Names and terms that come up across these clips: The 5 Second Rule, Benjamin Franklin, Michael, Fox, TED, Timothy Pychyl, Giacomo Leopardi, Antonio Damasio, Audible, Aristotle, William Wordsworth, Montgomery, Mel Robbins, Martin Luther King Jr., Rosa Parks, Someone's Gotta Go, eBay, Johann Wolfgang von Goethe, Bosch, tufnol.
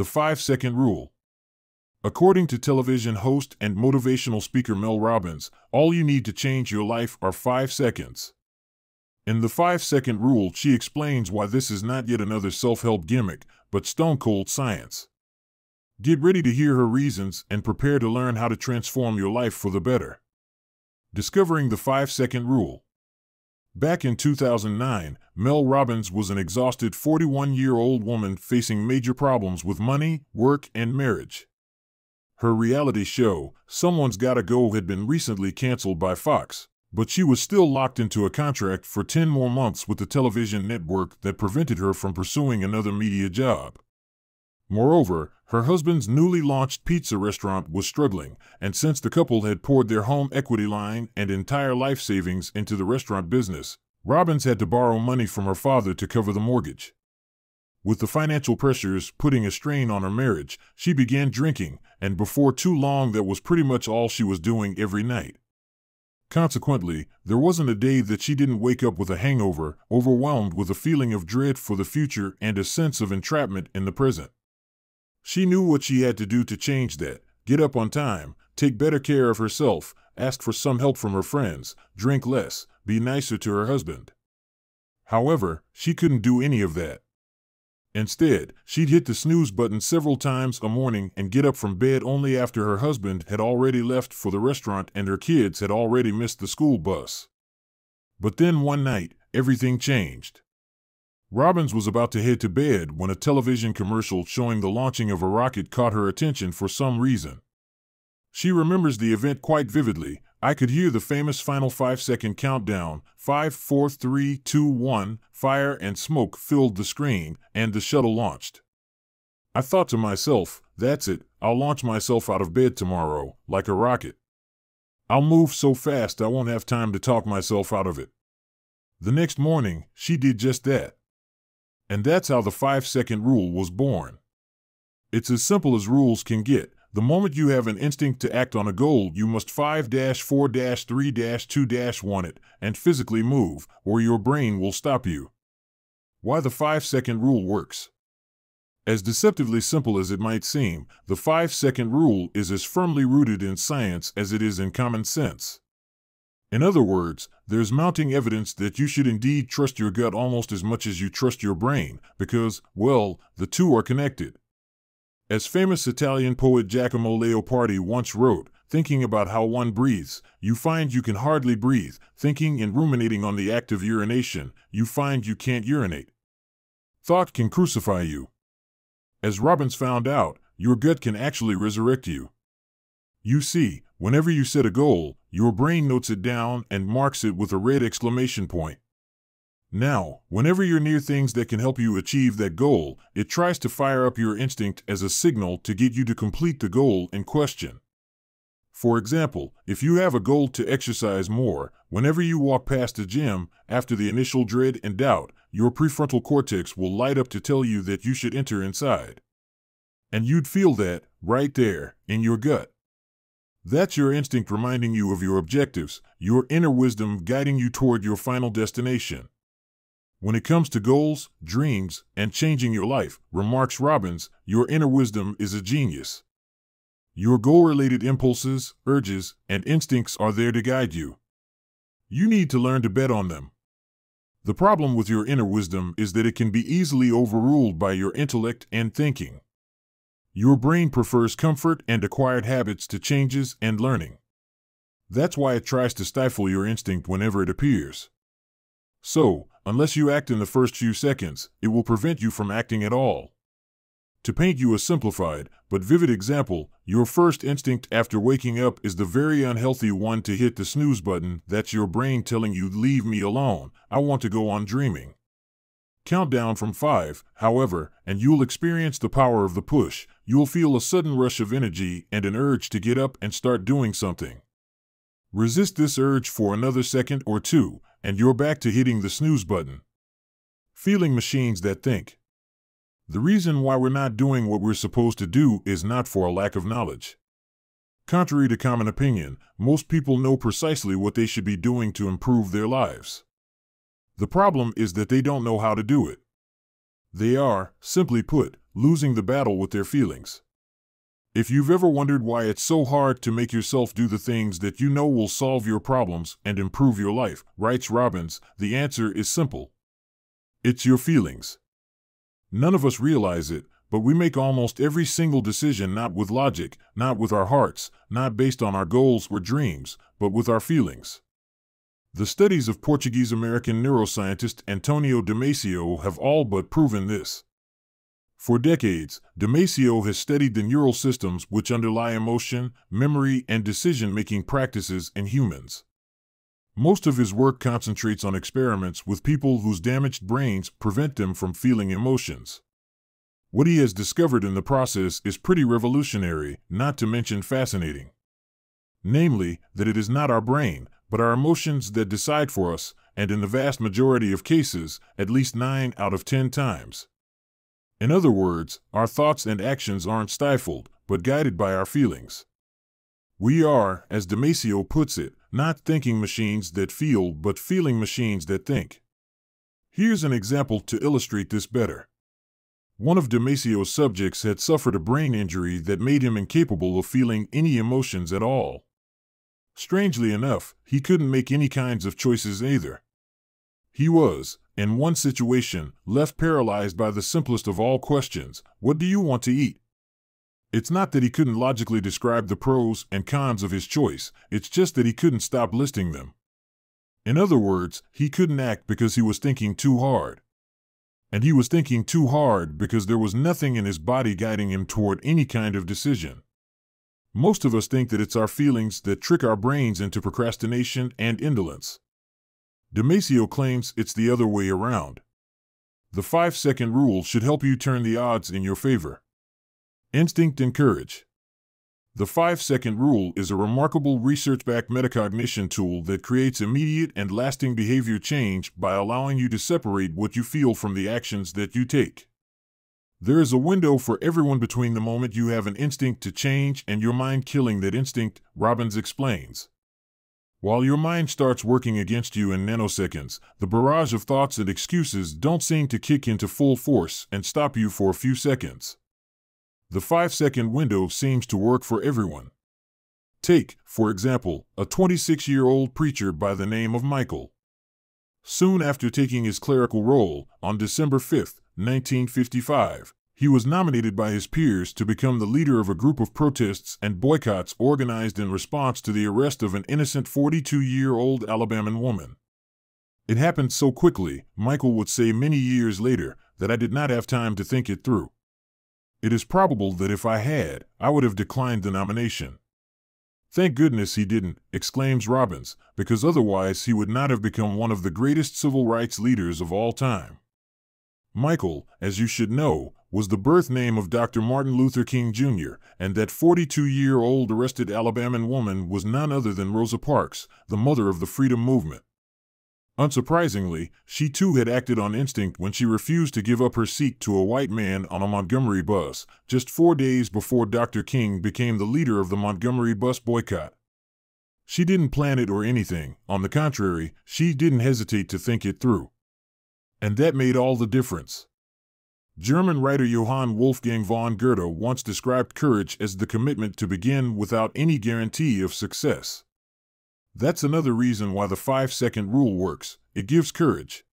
The 5 Second Rule. According to television host and motivational speaker Mel Robbins, all you need to change your life are 5 seconds. In The 5 Second Rule, she explains why this is not yet another self-help gimmick, but stone-cold science. Get ready to hear her reasons and prepare to learn how to transform your life for the better. Discovering The 5 Second Rule. Back in 2009, Mel Robbins was an exhausted 41-year-old woman facing major problems with money, work, and marriage. Her reality show, Someone's Gotta Go, had been recently canceled by Fox, but she was still locked into a contract for 10 more months with the television network that prevented her from pursuing another media job. Moreover, her husband's newly launched pizza restaurant was struggling, and since the couple had poured their home equity line and entire life savings into the restaurant business, Robbins had to borrow money from her father to cover the mortgage. With the financial pressures putting a strain on her marriage, she began drinking, and before too long that was pretty much all she was doing every night. Consequently, there wasn't a day that she didn't wake up with a hangover, overwhelmed with a feeling of dread for the future and a sense of entrapment in the present. She knew what she had to do to change that: get up on time, take better care of herself, ask for some help from her friends, drink less, be nicer to her husband. However, she couldn't do any of that. Instead, she'd hit the snooze button several times a morning and get up from bed only after her husband had already left for the restaurant and her kids had already missed the school bus. But then one night, everything changed. Robbins was about to head to bed when a television commercial showing the launching of a rocket caught her attention for some reason. She remembers the event quite vividly. I could hear the famous final 5-second countdown, 5, 4, 3, 2, 1, fire and smoke filled the screen, and the shuttle launched. I thought to myself, that's it, I'll launch myself out of bed tomorrow, like a rocket. I'll move so fast I won't have time to talk myself out of it. The next morning, she did just that. And that's how the 5-second rule was born. It's as simple as rules can get. The moment you have an instinct to act on a goal, you must 5-4-3-2-1 it and physically move, or your brain will stop you. Why the 5-second rule works. As deceptively simple as it might seem, the 5-second rule is as firmly rooted in science as it is in common sense. In other words, there's mounting evidence that you should indeed trust your gut almost as much as you trust your brain, because, well, the two are connected. As famous Italian poet Giacomo Leopardi once wrote, thinking about how one breathes, you find you can hardly breathe. Thinking and ruminating on the act of urination, you find you can't urinate. Thought can crucify you. As Robbins found out, your gut can actually resurrect you. You see, whenever you set a goal, your brain notes it down and marks it with a red exclamation point. Now, whenever you're near things that can help you achieve that goal, it tries to fire up your instinct as a signal to get you to complete the goal in question. For example, if you have a goal to exercise more, whenever you walk past a gym, after the initial dread and doubt, your prefrontal cortex will light up to tell you that you should enter inside. And you'd feel that, right there, in your gut. That's your instinct reminding you of your objectives, your inner wisdom guiding you toward your final destination. When it comes to goals, dreams, and changing your life, remarks Robbins, your inner wisdom is a genius. Your goal-related impulses, urges, and instincts are there to guide you. You need to learn to bet on them. The problem with your inner wisdom is that it can be easily overruled by your intellect and thinking. Your brain prefers comfort and acquired habits to changes and learning. That's why it tries to stifle your instinct whenever it appears. So, unless you act in the first few seconds, it will prevent you from acting at all. To paint you a simplified but vivid example, your first instinct after waking up is the very unhealthy one to hit the snooze button. That's your brain telling you, leave me alone, I want to go on dreaming. Count down from 5, however, and you'll experience the power of the push. You'll feel a sudden rush of energy and an urge to get up and start doing something. Resist this urge for another second or two, and you're back to hitting the snooze button. Feeling machines that think. The reason why we're not doing what we're supposed to do is not for a lack of knowledge. Contrary to common opinion, most people know precisely what they should be doing to improve their lives. The problem is that they don't know how to do it. They are, simply put, losing the battle with their feelings. If you've ever wondered why it's so hard to make yourself do the things that you know will solve your problems and improve your life, writes Robbins, the answer is simple. It's your feelings. None of us realize it, but we make almost every single decision not with logic, not with our hearts, not based on our goals or dreams, but with our feelings. The studies of Portuguese-American neuroscientist Antonio Damasio have all but proven this. For decades, Damasio has studied the neural systems which underlie emotion, memory, and decision-making practices in humans. Most of his work concentrates on experiments with people whose damaged brains prevent them from feeling emotions. What he has discovered in the process is pretty revolutionary, not to mention fascinating. Namely, that it is not our brain, but our emotions that decide for us, and in the vast majority of cases, at least 9 out of 10 times. In other words, our thoughts and actions aren't stifled, but guided by our feelings. We are, as Damasio puts it, not thinking machines that feel, but feeling machines that think. Here's an example to illustrate this better. One of Damasio's subjects had suffered a brain injury that made him incapable of feeling any emotions at all. Strangely enough, he couldn't make any kinds of choices either. He was, in one situation, left paralyzed by the simplest of all questions, what do you want to eat? It's not that he couldn't logically describe the pros and cons of his choice, it's just that he couldn't stop listing them. In other words, he couldn't act because he was thinking too hard. And he was thinking too hard because there was nothing in his body guiding him toward any kind of decision. Most of us think that it's our feelings that trick our brains into procrastination and indolence. Damasio claims it's the other way around. The 5-second rule should help you turn the odds in your favor. Instinct and courage. The 5-second rule is a remarkable research-backed metacognition tool that creates immediate and lasting behavior change by allowing you to separate what you feel from the actions that you take. There is a window for everyone between the moment you have an instinct to change and your mind killing that instinct, Robbins explains. While your mind starts working against you in nanoseconds, the barrage of thoughts and excuses don't seem to kick into full force and stop you for a few seconds. The 5-second window seems to work for everyone. Take, for example, a 26-year-old preacher by the name of Michael. Soon after taking his clerical role, on December 5, 1955, he was nominated by his peers to become the leader of a group of protests and boycotts organized in response to the arrest of an innocent 42-year-old Alabamian woman. It happened so quickly, Michael would say many years later, that I did not have time to think it through. It is probable that if I had, I would have declined the nomination. Thank goodness he didn't, exclaims Robbins, because otherwise he would not have become one of the greatest civil rights leaders of all time. Michael, as you should know, was the birth name of Dr. Martin Luther King Jr., and that 42-year-old arrested Alabamian woman was none other than Rosa Parks, the mother of the freedom movement. Unsurprisingly, she too had acted on instinct when she refused to give up her seat to a white man on a Montgomery bus, just 4 days before Dr. King became the leader of the Montgomery bus boycott. She didn't plan it or anything, on the contrary, she didn't hesitate to think it through. And that made all the difference. German writer Johann Wolfgang von Goethe once described courage as the commitment to begin without any guarantee of success. That's another reason why the 5-second rule works. It gives courage.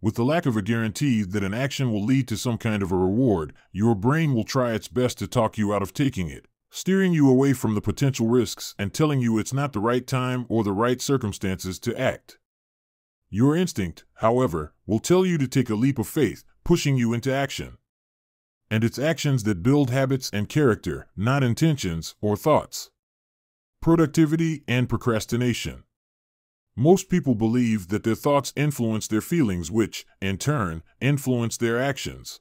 With the lack of a guarantee that an action will lead to some kind of a reward, your brain will try its best to talk you out of taking it, steering you away from the potential risks and telling you it's not the right time or the right circumstances to act. Your instinct, however, will tell you to take a leap of faith, pushing you into action. And it's actions that build habits and character, not intentions or thoughts. Productivity and procrastination. Most people believe that their thoughts influence their feelings, which, in turn, influence their actions.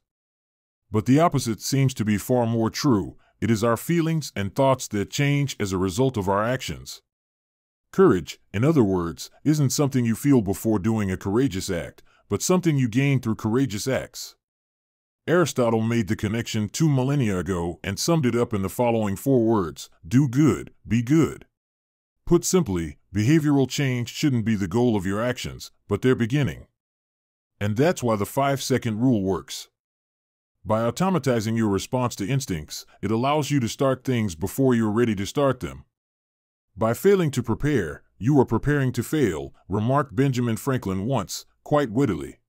But the opposite seems to be far more true. It is our feelings and thoughts that change as a result of our actions. Courage, in other words, isn't something you feel before doing a courageous act, but something you gain through courageous acts. Aristotle made the connection 2 millennia ago and summed it up in the following 4 words, do good, be good. Put simply, behavioral change shouldn't be the goal of your actions, but their beginning. And that's why the 5-second rule works. By automatizing your response to instincts, it allows you to start things before you're ready to start them. By failing to prepare, you are preparing to fail, remarked Benjamin Franklin once, quite wittily.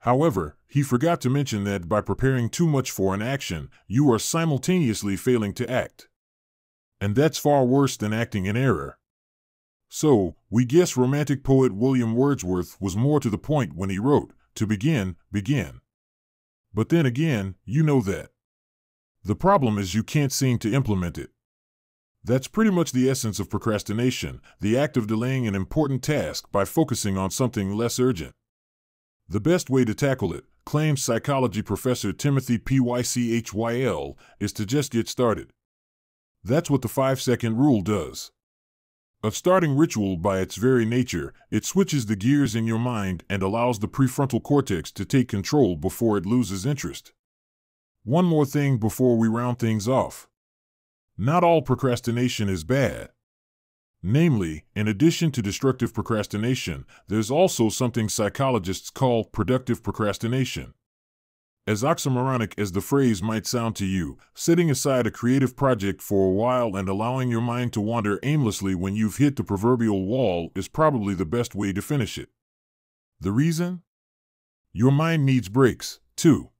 However, he forgot to mention that by preparing too much for an action, you are simultaneously failing to act. And that's far worse than acting in error. So, we guess romantic poet William Wordsworth was more to the point when he wrote, "To begin, begin." But then again, you know that. The problem is you can't seem to implement it. That's pretty much the essence of procrastination, the act of delaying an important task by focusing on something less urgent. The best way to tackle it, claims psychology professor Timothy Pychyl, is to just get started. That's what the 5-second rule does. A starting ritual by its very nature, it switches the gears in your mind and allows the prefrontal cortex to take control before it loses interest. One more thing before we round things off. Not all procrastination is bad. Namely, in addition to destructive procrastination, there's also something psychologists call productive procrastination. As oxymoronic as the phrase might sound to you, setting aside a creative project for a while and allowing your mind to wander aimlessly when you've hit the proverbial wall is probably the best way to finish it. The reason? Your mind needs breaks, too.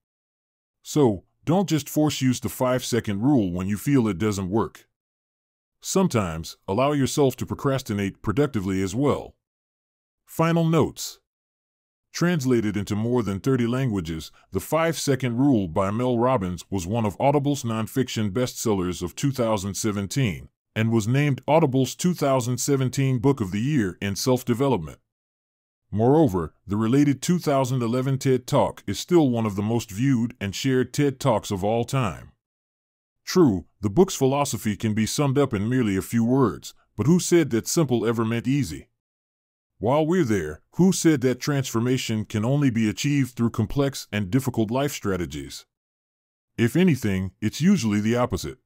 So, don't just force use the 5-second rule when you feel it doesn't work. Sometimes, allow yourself to procrastinate productively as well. Final notes. Translated into more than 30 languages, The 5-Second Rule by Mel Robbins was one of Audible's nonfiction bestsellers of 2017 and was named Audible's 2017 Book of the Year in Self-Development. Moreover, the related 2011 TED Talk is still one of the most viewed and shared TED Talks of all time. True, the book's philosophy can be summed up in merely a few words, but who said that simple ever meant easy? While we're there, who said that transformation can only be achieved through complex and difficult life strategies? If anything, it's usually the opposite.